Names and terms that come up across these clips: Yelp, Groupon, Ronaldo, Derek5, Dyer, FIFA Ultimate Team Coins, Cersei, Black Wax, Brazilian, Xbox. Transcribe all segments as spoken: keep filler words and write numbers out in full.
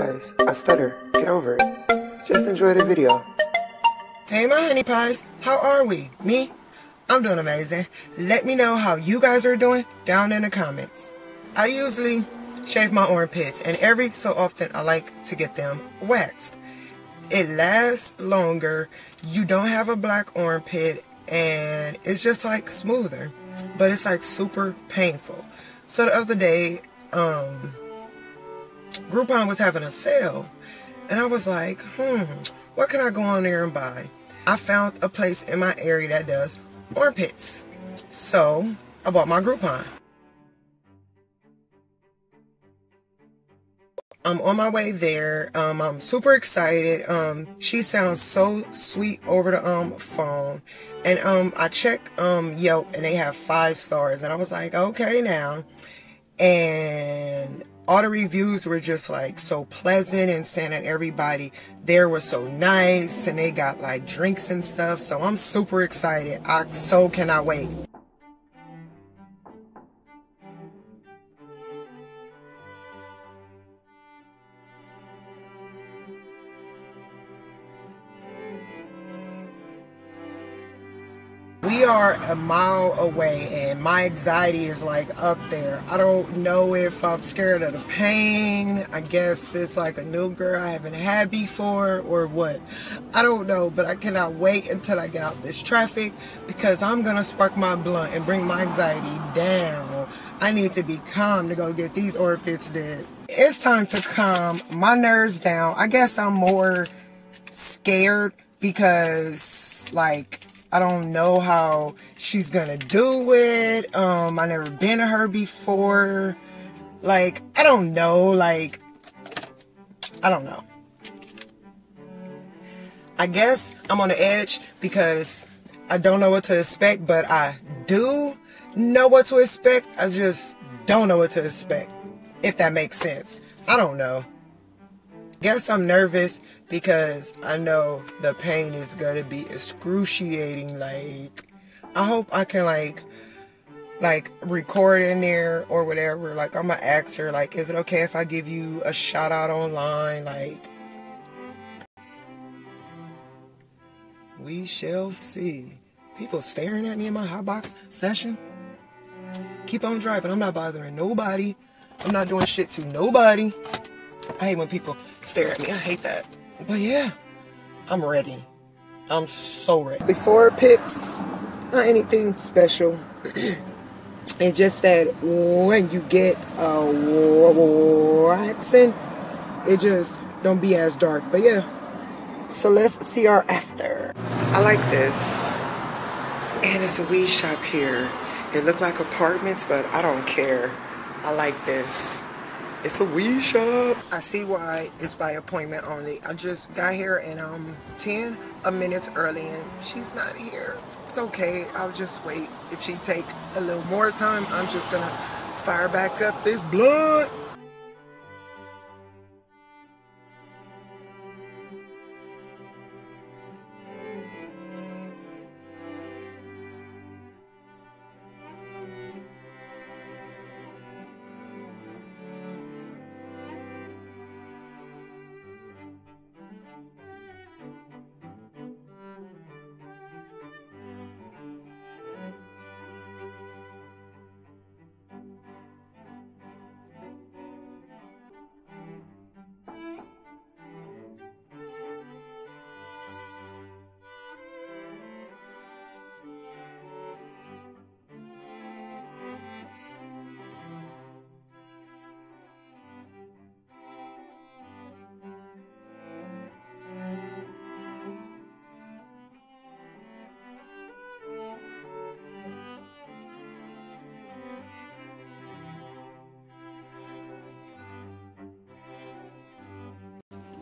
Guys, I stutter. Get over it. Just enjoy the video. Hey, my honey pies. How are we? Me? I'm doing amazing. Let me know how you guys are doing down in the comments. I usually shave my armpits, and every so often I like to get them waxed. It lasts longer, you don't have a black armpit, and it's just like smoother, but it's like super painful. So the other day, um, Groupon was having a sale, and I was like, hmm, what can I go on there and buy? I found a place in my area that does armpits, so I bought my Groupon. I'm on my way there. Um, I'm super excited. Um, she sounds so sweet over the um, phone. And um, I check um, Yelp, and they have five stars. And I was like, okay now. And all the reviews were just like so pleasant and saying that everybody there was so nice. And they got like drinks and stuff. So I'm super excited. I so cannot wait. We are a mile away, and my anxiety is like up there. I don't know if I'm scared of the pain. I guess it's like a new girl I haven't had before or what. I don't know, but I cannot wait until I get out this traffic, because I'm gonna spark my blunt and bring my anxiety down. I need to be calm to go get these armpits did. It's time to calm my nerves down. I guess I'm more scared because like I don't know how she's gonna do it. Um, I've never been to her before. Like, I don't know. Like, I don't know. I guess I'm on the edge because I don't know what to expect, but I do know what to expect. I just don't know what to expect, if that makes sense. I don't know. Guess I'm nervous because I know the pain is gonna be excruciating. Like, I hope I can like like record in there or whatever. Like, I'm gonna ask her, like, is it okay if I give you a shout out online? Like, we shall see. People staring at me in my hotbox session. Keep on driving. I'm not bothering nobody. I'm not doing shit to nobody. I hate when people stare at me. I hate that. But yeah, I'm ready. I'm so ready. Before pits, not anything special. And just that when you get a waxing, it just don't be as dark. But yeah, so let's see our after. I like this. And it's a weed shop here. It look like apartments, but I don't care. I like this. It's a weed shop. I see why it's by appointment only. I just got here and um ten minutes early and she's not here. It's okay. I'll just wait. If she take a little more time, I'm just gonna fire back up this blunt.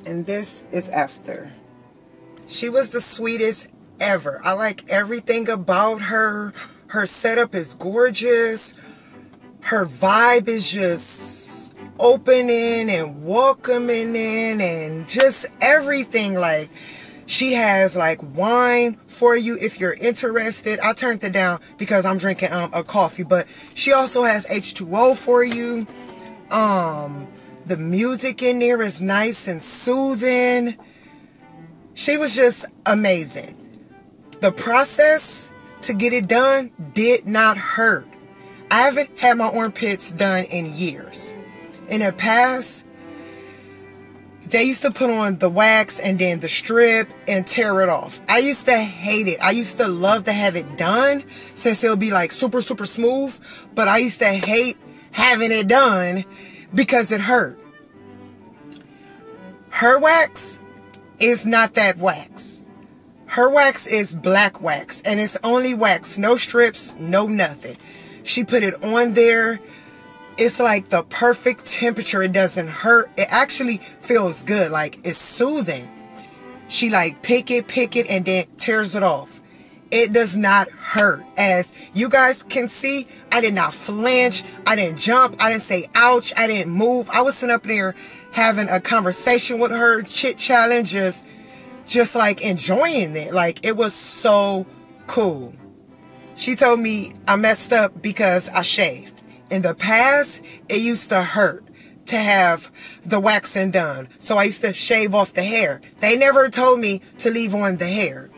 And this is after. She was the sweetest ever. I like everything about her. Her setup is gorgeous. Her vibe is just opening and welcoming in and just everything. Like, she has like wine for you if you're interested. I turned it down because I'm drinking um, a coffee, but she also has H two O for you. Um, The music in there is nice and soothing. She was just amazing. The process to get it done did not hurt. I haven't had my armpits done in years. In the past, they used to put on the wax and then the strip and tear it off. I used to hate it. I used to love to have it done since it'll be like super, super smooth. But I used to hate having it done because it hurt. Her wax is not that wax. Her wax is black wax, and it's only wax, no strips, no nothing. She put it on there. It's like the perfect temperature. It doesn't hurt. It actually feels good. Like, it's soothing. She like pick it, pick it, and then tears it off. It does not hurt. As you guys can see, I did not flinch. I didn't jump. I didn't say ouch. I didn't move. I was sitting up there having a conversation with her, chit-chatting, just, just like enjoying it. Like, it was so cool. She told me I messed up because I shaved. In the past, it used to hurt to have the waxing done. So I used to shave off the hair. They never told me to leave on the hair.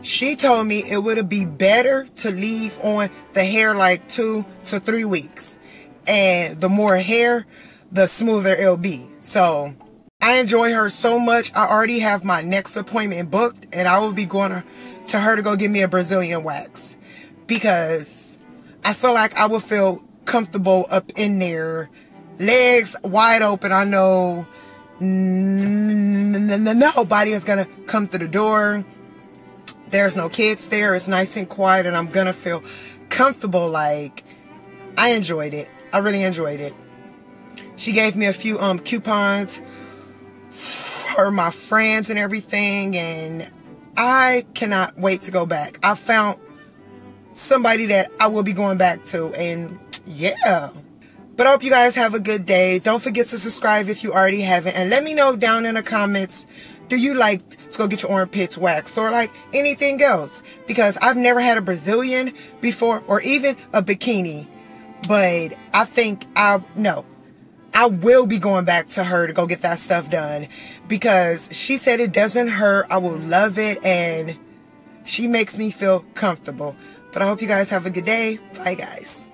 She told me it would be better to leave on the hair like two to three weeks. And the more hair, the smoother it'll be. So I enjoy her so much. I already have my next appointment booked, and I will be going to her to go get me a Brazilian wax, because I feel like I will feel comfortable up in there. Legs wide open. I know nobody is going to come through the door. There's no kids there. It's nice and quiet, and I'm going to feel comfortable. Like, I enjoyed it. I really enjoyed it. She gave me a few um coupons for my friends and everything, and I cannot wait to go back. I found somebody that I will be going back to, and yeah. But I hope you guys have a good day. Don't forget to subscribe if you already haven't, and let me know down in the comments, do you like to go get your armpits waxed or like anything else? Because I've never had a Brazilian before, or even a bikini. But I think I, no, I will be going back to her to go get that stuff done, because she said it doesn't hurt. I will love it, and she makes me feel comfortable. But I hope you guys have a good day. Bye, guys.